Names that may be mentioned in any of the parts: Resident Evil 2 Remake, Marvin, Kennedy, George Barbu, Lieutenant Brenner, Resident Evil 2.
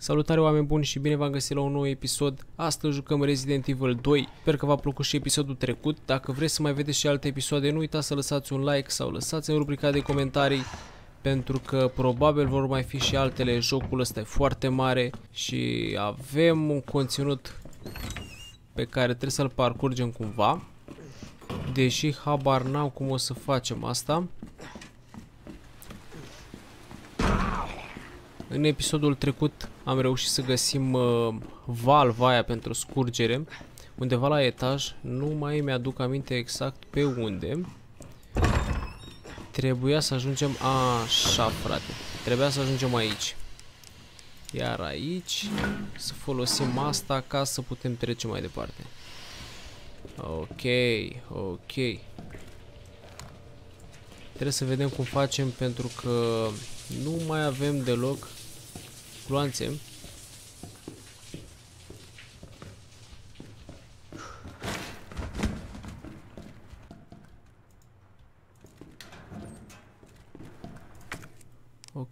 Salutare oameni buni și bine v-am găsit la un nou episod. Astăzi jucăm Resident Evil 2. Sper că v-a plăcut și episodul trecut. Dacă vreți să mai vedeți și alte episoade, nu uitați să lăsați un like sau lăsați în rubrica de comentarii, pentru că probabil vor mai fi și altele. Jocul ăsta e foarte mare și avem un conținut pe care trebuie să-l parcurgem cumva, deși habar n-am cum o să facem asta. În episodul trecut am reușit să găsim valva aia pentru scurgere undeva la etaj, nu mai mi-aduc aminte exact pe unde. Trebuia să ajungem așa, frate. Trebuia să ajungem aici. Iar aici să folosim asta ca să putem trece mai departe. Ok, ok. Trebuie să vedem cum facem, pentru că nu mai avem deloc gloanțe. Ok,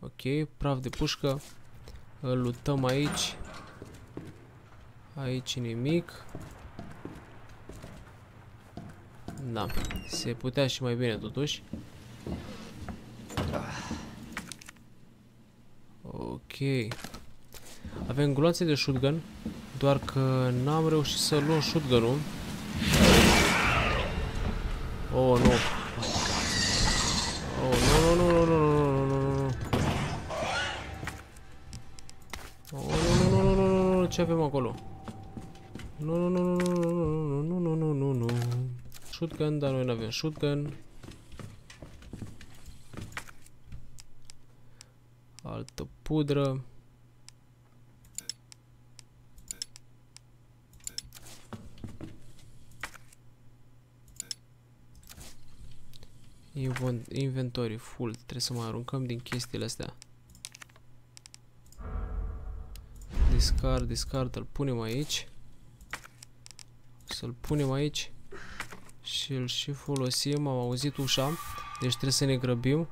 ok, praf de pușcă. Îl lutăm aici. Aici nimic. Da, se putea și mai bine totuși. Ok. Avem gloanțe de shotgun, doar că n-am reușit să luăm shotgun-ul. Oh, nu. Oh, nu, nu, nu, nu, nu, nu, nu, nu, nu. Oh, nu, nu, nu, nu, nu, ce avem acolo? Nu, nu, nu, nu, nu, nu, nu, nu, nu, nu. Shotgun, dar noi n-avem shotgun. Altă pudră. Inventory full. Trebuie să mai aruncăm din chestiile astea. Discard, discard. Îl punem aici. Să-l punem aici. Și îl și folosim. Am auzit ușa. Deci trebuie să ne grăbim.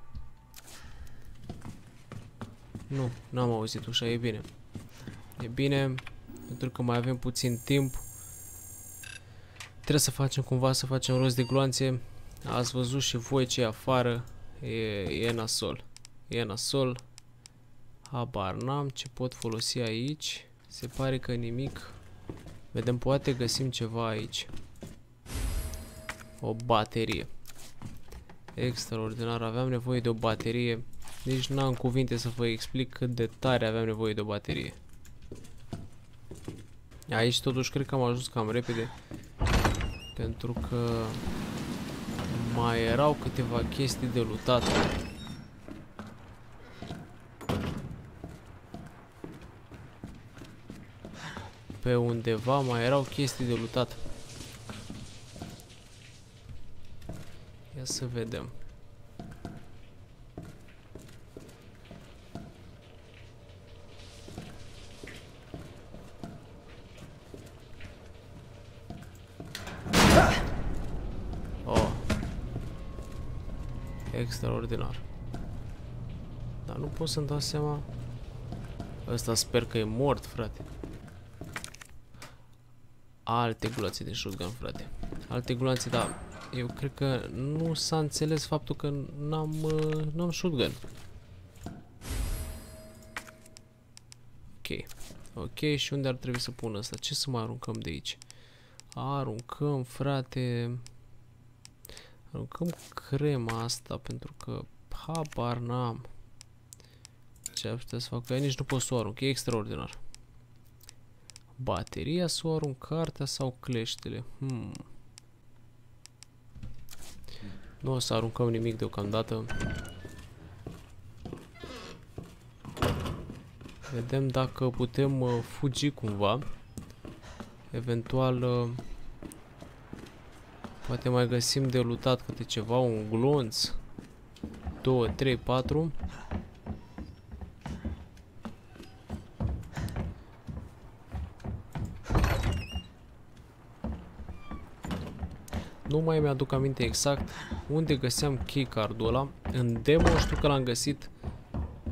Nu, n-am auzit ușa, e bine. E bine, pentru că mai avem puțin timp. Trebuie să facem cumva, să facem rost de gloanțe. Ați văzut și voi ce afară. E nasol. E nasol. Habar n-am ce pot folosi aici. Se pare că nimic. Vedem, poate găsim ceva aici. O baterie. Extraordinar, aveam nevoie de o baterie. Deci n-am cuvinte să vă explic cât de tare aveam nevoie de o baterie. Aici totuși cred că am ajuns cam repede, pentru că mai erau câteva chestii de lutat. Pe undeva mai erau chestii de lutat. Ia să vedem. Extraordinar. Dar nu pot să-mi dau seama. Ăsta sper că e mort, frate. Alte gloanțe de shotgun, frate. Alte gloanțe, dar eu cred că nu s-a înțeles faptul că n-am shotgun. Ok. Ok, și unde ar trebui să pun ăsta? Ce să mai aruncăm de aici? Aruncăm, frate... Aruncăm crema asta, pentru că habar n-am ce ar putea să fac cu ea, nici nu pot să o arunc, e extraordinar. Bateria, să o arunc, cartea sau cleștele? Nu o să aruncăm nimic deocamdată. Vedem dacă putem fugi cumva. Eventual... poate mai găsim de lutat câte ceva, un glonț, 2, 3, 4. Nu mai mi-aduc aminte exact unde găseam keycard-ul ăla. În demo știu că l-am găsit,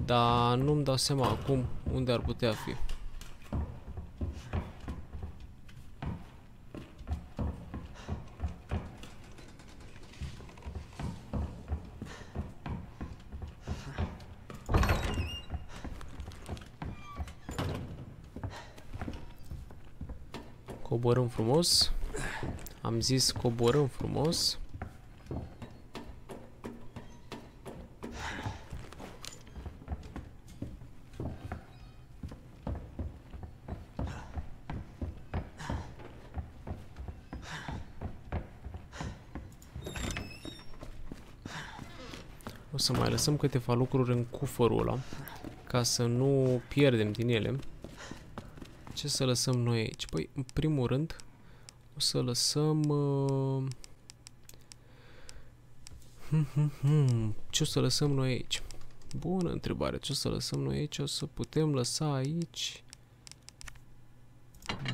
dar nu-mi dau seama acum Unde ar putea fi? Coborâm frumos. Am zis coborâm frumos. O să mai lăsăm câteva lucruri în cufărul ăla, ca să nu pierdem din ele. Ce să lăsăm noi aici? Păi, în primul rând, o să lăsăm... Ce o să lăsăm noi aici? Bună întrebare. Ce o să lăsăm noi aici? O să putem lăsa aici...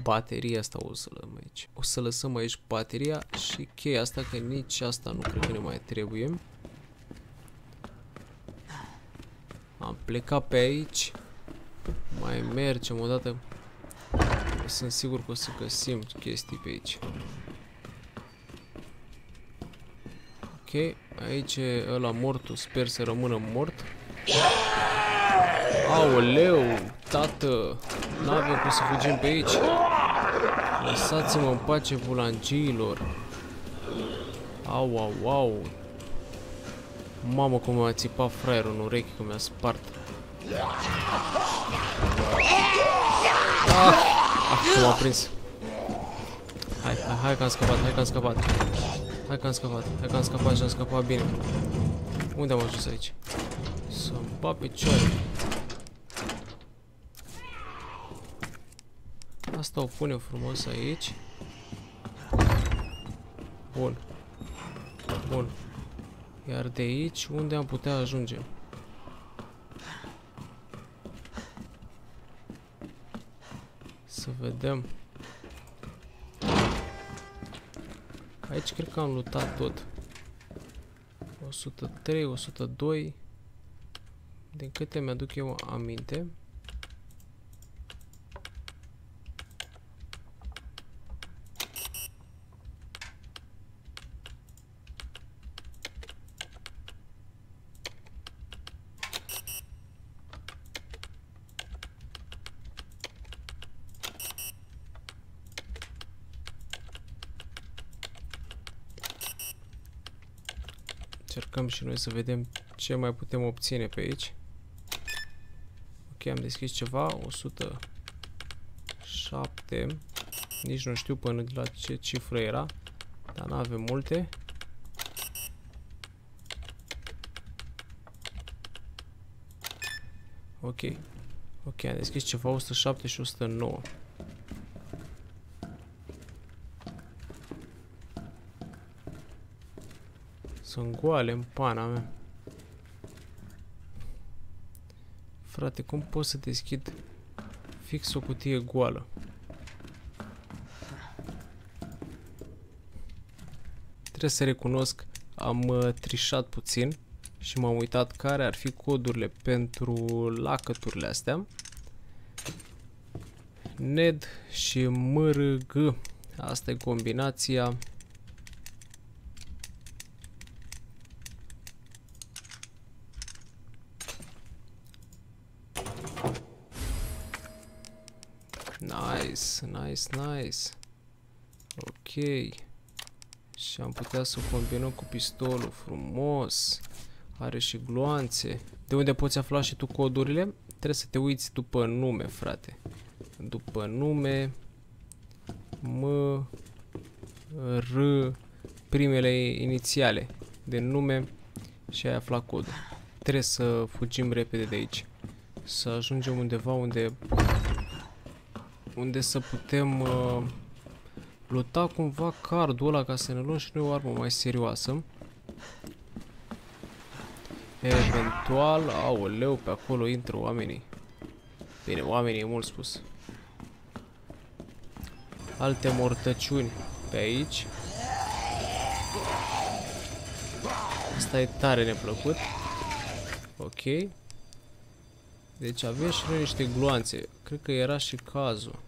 Bateria asta o să lăsăm aici. O să lăsăm aici bateria și cheia asta, că nici asta nu cred că ne mai trebuie. Am plecat pe aici. Mai mergem o dată. Sunt sigur că o să găsim chestii pe aici. Ok, aici e ăla mortul, sper să rămână mort. Aoleu, tată, n-avem cum să fugim pe aici. Lăsați-mă în pace, bulangiilor. Au, au, au. Mamă, cum m-a țipat fraierul în urechi, că mi-a spart. Ah! Ah, m-a prins. Hai că am scăpat, și am scăpat bine. Unde am ajuns aici? Să-mi bat picioarele. Asta o punem frumos aici. Bun. Bun. Iar de aici, unde am putea ajunge? Să vedem. Aici cred că am luptat tot. 103, 102. Din câte mi-aduc eu aminte. Încercăm și noi să vedem ce mai putem obține pe aici. Ok, am deschis ceva. 107. Nici nu știu până la ce cifră era. Dar n-avem multe. Ok. Ok, am deschis ceva. 107 și 109. Sunt goale în pana mea. Frate, cum pot să deschid fix o cutie goală? Trebuie să recunosc, am trișat puțin și m-am uitat care ar fi codurile pentru lacăturile astea. NED și MRG. Asta e combinația. Nice. Ok. Și am putea să o combinăm cu pistolul. Frumos. Are și gloanțe. De unde poți afla și tu codurile? Trebuie să te uiți după nume, frate. După nume. M. R. Primele inițiale de nume. Și ai aflat codul. Trebuie să fugim repede de aici. Să ajungem undeva unde... Unde să putem luta cumva cardul ăla ca să ne luăm și noi o armă mai serioasă. Eventual, aoleu, pe acolo intră oamenii. Bine, oamenii e mult spus. Alte mortăciuni pe aici. Asta e tare neplăcut. Ok. Deci avem și noi niște gloanțe. Cred că era și cazul.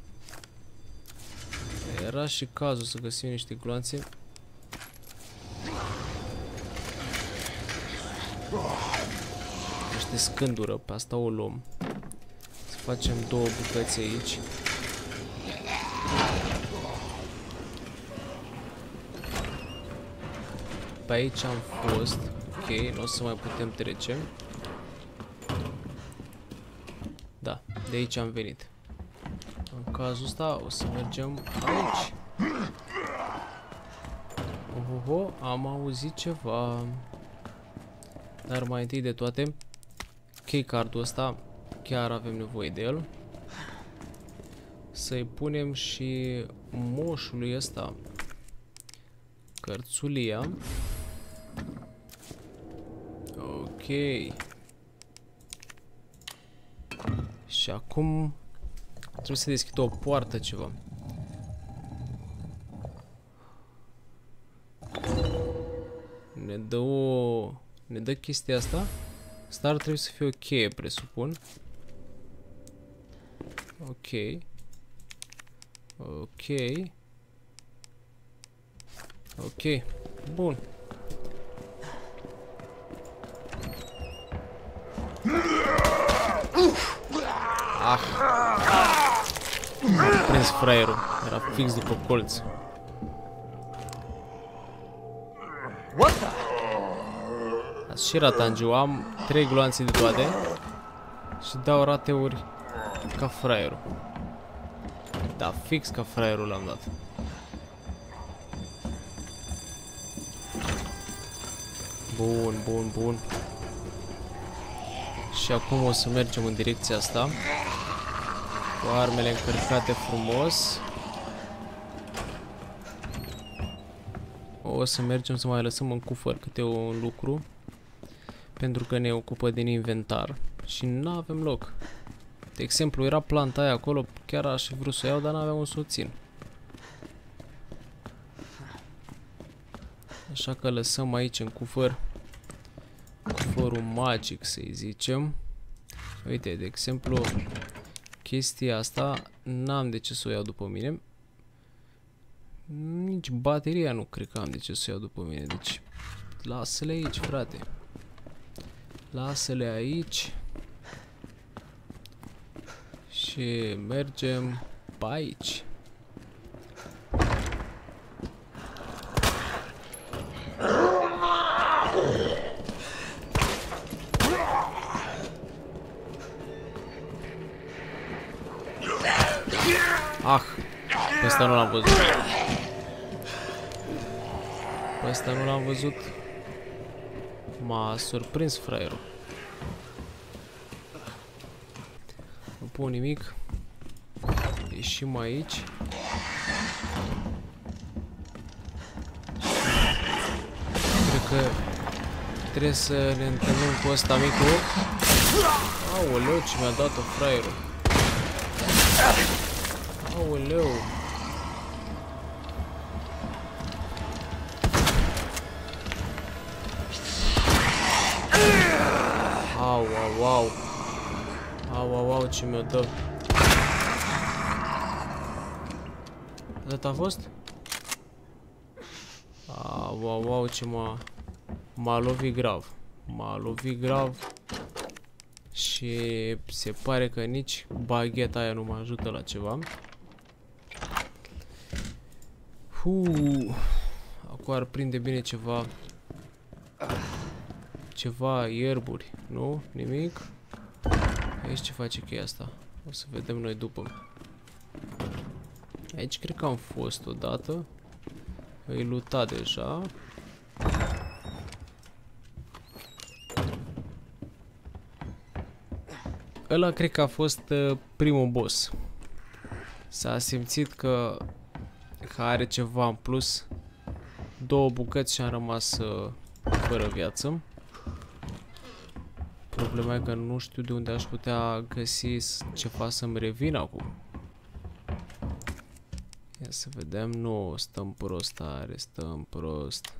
Era și cazul să găsim niște gloanțe. Niște scândură, pe asta o luăm. Să facem două bucăți aici. Pe aici am fost. Ok, nu o să mai putem trece. Da, de aici am venit. În cazul ăsta o să mergem aici. Ohoho, am auzit ceva. Dar mai întâi de toate, keycardul ăsta chiar avem nevoie de el. Să-i punem și moșului ăsta cărțulia. Ok. Și acum trebuie să deschid o poartă ceva. Ne dă o... ne dă chestia asta. Star trebuie să fie o cheie, presupun. Ok. Ok. Ok. Bun. Ah. M-a prins fraierul. Era fix după colț. Și ratangiu, am 3 gloanțe de toate și dau rateuri ca fraierul. Da, fix ca fraierul l-am dat. Bun, bun, bun. Și acum o să mergem în direcția asta cu armele încărcate frumos. O să mergem să mai lăsăm în cufăr câte un lucru, pentru că ne ocupă din inventar și nu avem loc. De exemplu, era planta aia acolo, chiar aș fi vrut să o iau, dar n-aveam un să o țin. Așa că lăsăm aici în cufăr, cufărul magic să-i zicem. Uite, de exemplu, chestia asta n-am de ce să o iau după mine. Nici bateria nu cred că am de ce să o iau după mine, deci lasă-le aici, frate. Lasă-le aici și mergem pe aici. Ah, pe ăsta nu l-am văzut. Pe ăsta nu l-am văzut. M-a surprins fraierul. Nu pun nimic. Ieșim aici. Cred că trebuie să ne întâlnim cu ăsta micu. Aoleu, ce mi-a dat-o fraierul. Aoleu. Au, au, au. Au, au, au, ce mi-o dă. Atât a fost? Au, au, au, ce m-a lovit grav. M-a lovit grav. Și se pare că nici bagheta aia nu mă ajută la ceva. Acum ar prinde bine ceva. Ceva ierburi, nu? Nimic? Aici ce face cheia asta? O să vedem noi după. Aici cred că am fost odată. Îi luta deja. Ăla cred că a fost primul boss. S-a simțit că are ceva în plus. Două bucăți și am rămas fără viață. Problema e că nu știu de unde aș putea găsi ceva să-mi revin acum. Ia să vedem. Nu, stăm prost are, stăm prost.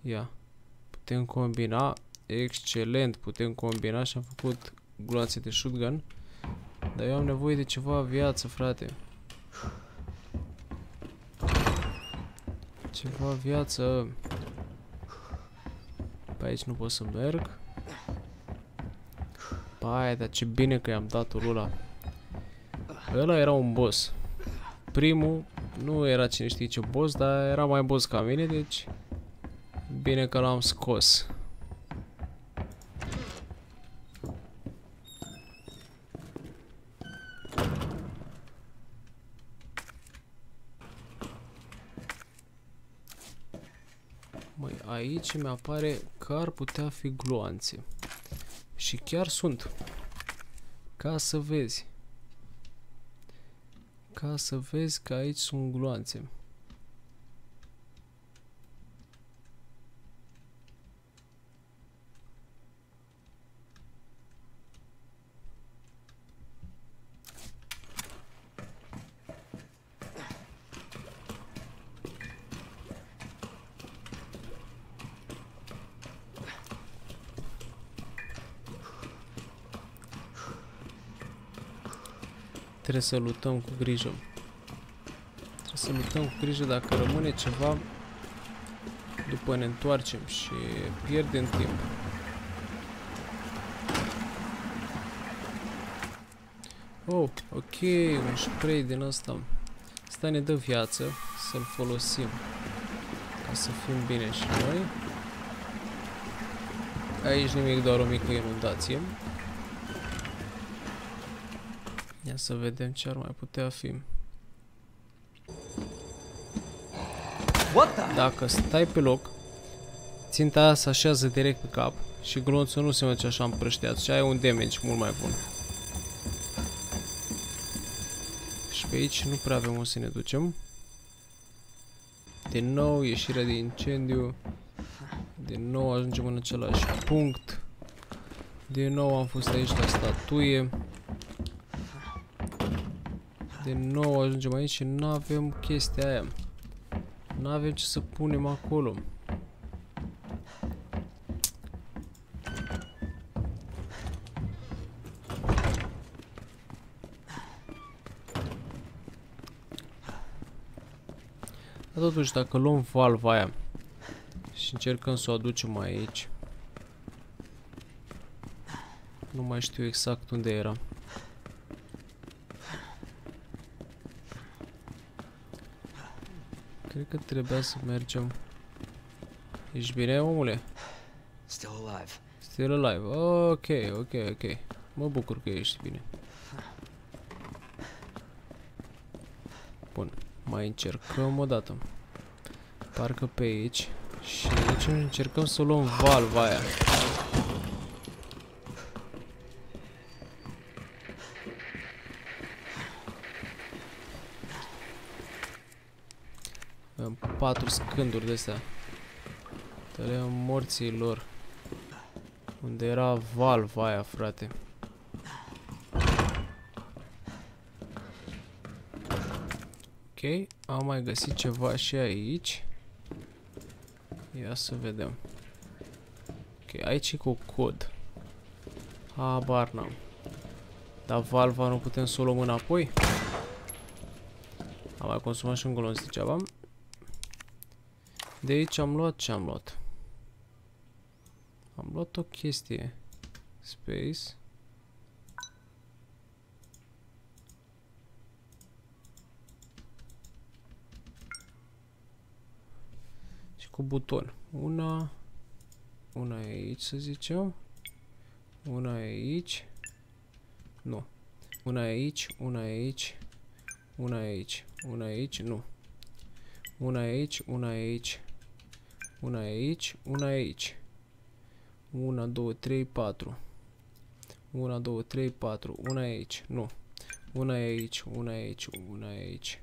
Ia. Putem combina. Excelent, putem combina și am făcut gloanțe de shotgun. Dar eu am nevoie de ceva viață, frate. Ceva viață. Pe aici nu pot să merg. Pai, dar ce bine că i-am dat turul ăla. Ăla era un boss. Primul nu era cine știe ce boss, dar era mai boss ca mine, deci bine că l-am scos. Măi, aici mi-apare că ar putea fi gloanțe. Și chiar sunt. Ca să vezi. Ca să vezi că aici sunt gloanțe. Trebuie să luptăm cu grijă. Trebuie să luptăm cu grijă, dacă rămâne ceva după ne întoarcem și pierdem timp. Oh, ok, un spray din asta. Asta ne dă viață, să-l folosim ca să fim bine și noi. Aici nimic, doar o mică inundație. Ia să vedem ce ar mai putea fi. Dacă stai pe loc, ținta aia se așează direct pe cap și glonțul nu se merge așa împrășteat și ai un damage mult mai bun. Și pe aici nu prea avem unde să ne ducem. Din nou ieșirea de incendiu. Din nou ajungem în același punct. Din nou am fost aici la statuie. Din nou ajungem aici și nu avem chestia aia. Nu avem ce să punem acolo. Dar totuși, dacă luăm valva aia și încercăm să o aducem aici, nu mai știu exact unde era. Cred că trebuia să mergem. Ești bine, omule? Still alive. Ok, ok, ok. Mă bucur că ești bine. Bun, mai încercăm o dată. Parcă pe aici. Și aici încercăm să luăm valva aia. Patru scânduri de-astea. Tălea morții lor. Unde era valva aia, frate? Ok, am mai găsit ceva și aici. Ia să vedem. Ok, aici e cu cod. Habar n-am. Dar valva nu putem să o luăm înapoi? Am mai consumat și un golonț degeaba. De aici am luat ce am luat. Am luat o chestie. Space. Și cu buton. Una aici, să zicem. Una aici. Nu. Una aici, una aici. Una aici, una aici, nu. Una aici, una aici. Una aici, una aici. 1, 2, 3, 4. 1, 2, 3, 4. Una aici, nu. Una aici, una aici, una aici.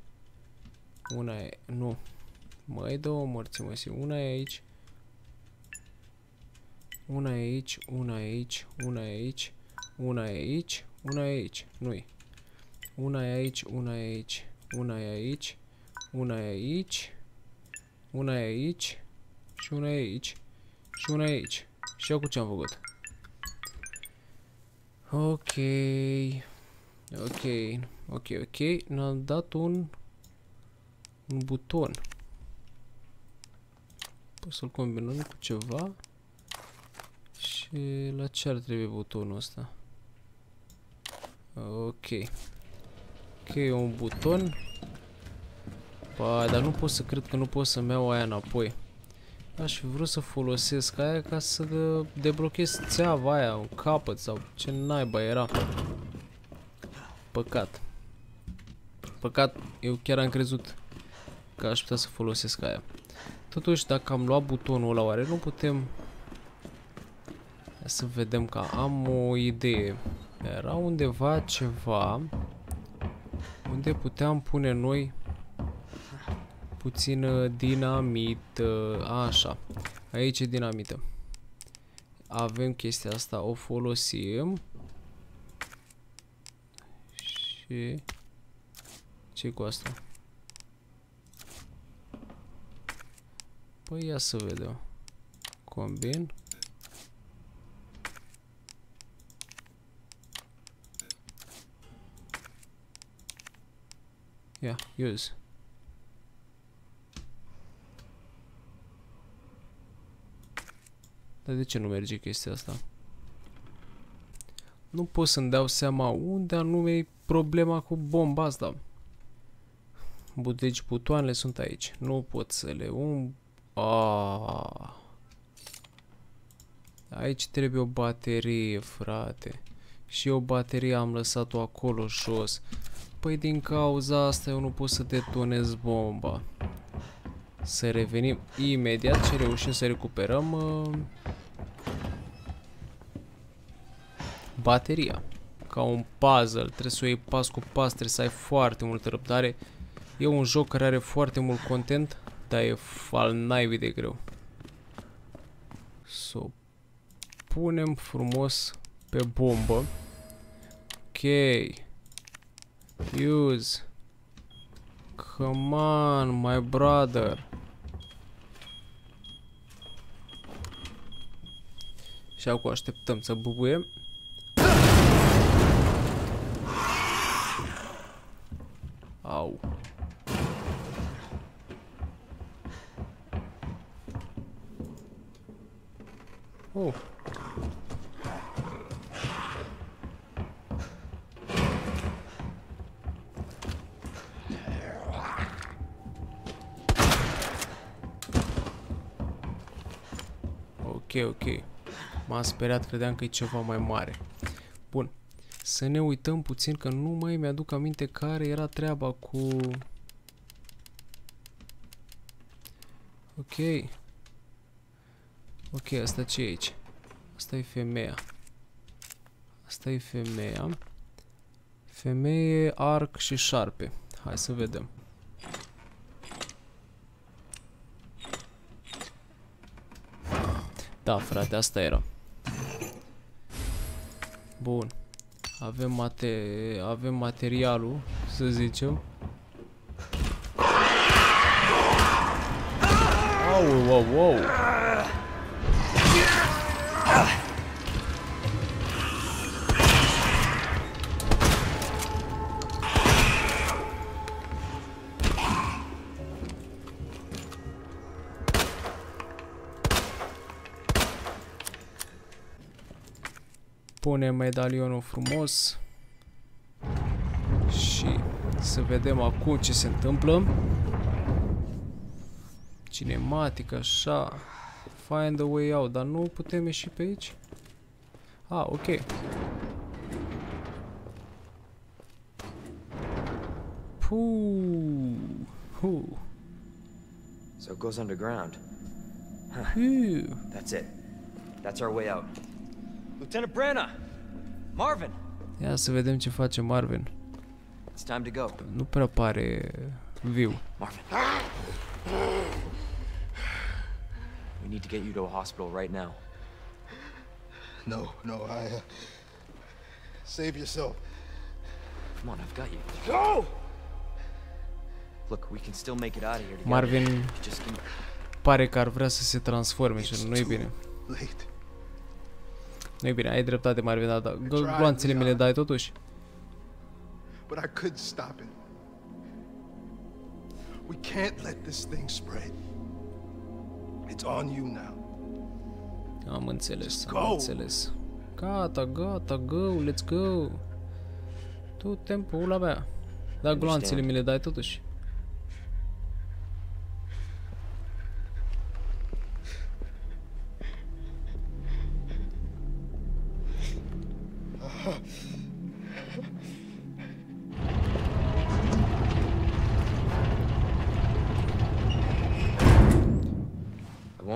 Una aici, nu. Mai două morți, mă simt. Una aici. Una aici, una aici, una aici. Una aici, una aici. Nu-i. Una aici, una aici, una aici. Una aici, una aici și una aici și una aici. Și eu cu ce am făcut? Ok. Ne-a dat un buton. Pot să-l combinăm cu ceva. Și la ce ar trebui butonul ăsta? Ok, un buton. Ba, dar nu pot să cred că nu pot să-mi iau aia înapoi. Aș fi vrut să folosesc aia ca să deblochez țeava aia, un capăt sau ce naiba era. Păcat. Păcat, eu chiar am crezut că aș putea să folosesc aia. Totuși, dacă am luat butonul ăla, oare nu putem... Să vedem că am o idee. Era undeva ceva unde puteam pune noi puțină dinamită. Așa. Aici e dinamită. Avem chestia asta, o folosim. Și ce cu asta? Păi ia să vedem. Combin. Ia, use. Dar de ce nu merge chestia asta? Nu pot să-mi dau seama unde anume e problema cu bomba asta. Deci butoanele sunt aici. Nu pot să le Aici trebuie o baterie, frate. Și o baterie am lăsat-o acolo jos. Păi din cauza asta eu nu pot să detonez bomba. Să revenim imediat ce reușim să recuperăm bateria. Ca un puzzle, trebuie să o iei pas cu pas, trebuie să ai foarte multă răbdare. E un joc care are foarte mult content, dar e al naibii de greu. Să o punem frumos pe bombă. Ok. Use. Come on, my brother. Și acum așteptăm să bubuie. Au. Oh. Ok. M-am speriat, credeam că e ceva mai mare. Bun. Să ne uităm puțin, că nu mai mi-aduc aminte care era treaba cu... Ok, asta ce e aici? Asta e femeia. Femeie, arc și șarpe. Hai să vedem. Da, frate, asta era. Bun. Avem materialul, să zicem. Wow. Punem medalionul frumos și să vedem acum ce se întâmplă. Cinematic, așa. Find a way out, dar nu putem ieși pe aici? Ok. So it goes underground. That's it. That's our way out. Lieutenant Brenner! Marvin! Ia să vedem ce face Marvin. It's time to go. Nu prea pare viu. Marvin. We need to get you to a hospital right now. No, I... Save yourself. Come on, I've got you. Go! Look, we can still make it out of here together. Marvin pare că ar vrea să se transforme și nu e bine. Late. Nu-i bine, ai dreptate, Marvin, dar gloanțele mi le dai totuși. But I could stop it. We can't let this thing spread. It's on you now. Am înțeles, am înțeles. Gata, gata, go, let's go. Tu timpul la mea. Dar gloanțele mi le dai totuși.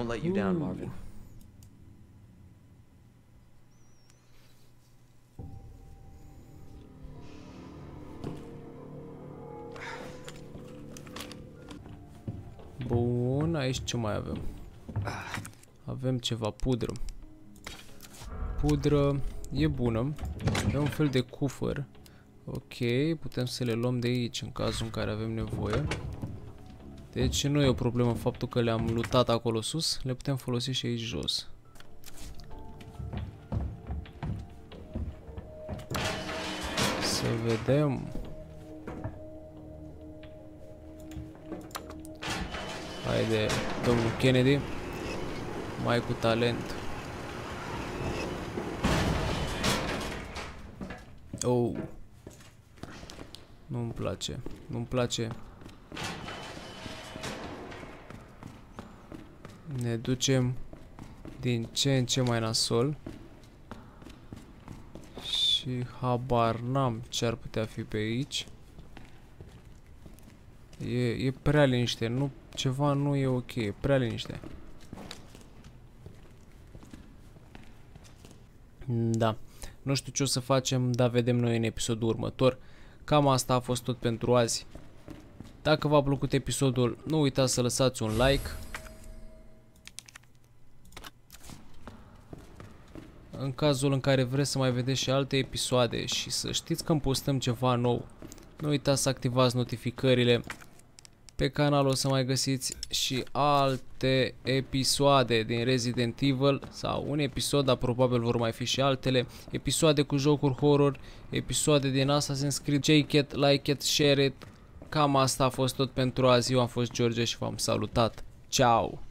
Let you down, Marvin. Bun, aici ce mai avem? Avem ceva pudră. Pudră e bună. E un fel de cufăr. Ok, putem să le luăm de aici în cazul în care avem nevoie. Deci nu e o problemă faptul că le-am lutat acolo sus, le putem folosi și aici jos. Să vedem. Haide, domnul Kennedy, mai cu talent. Oh. Nu-mi place, nu-mi place. Ne ducem din ce în ce mai nasol și habar n-am ce ar putea fi pe aici. E prea liniște, nu, ceva nu e ok, e prea liniște. Da, nu știu ce o să facem, dar vedem noi în episodul următor. Cam asta a fost tot pentru azi. Dacă v-a plăcut episodul, nu uitați să lăsați un like. În cazul în care vreți să mai vedeți și alte episoade și să știți când postăm ceva nou, nu uitați să activați notificările. Pe canal o să mai găsiți și alte episoade din Resident Evil sau un episod, dar probabil vor mai fi și altele. Episoade cu jocuri horror, episoade din Assassin's Creed, Shake it, like it, share it. Cam asta a fost tot pentru azi. Eu am fost George și v-am salutat. Ciao!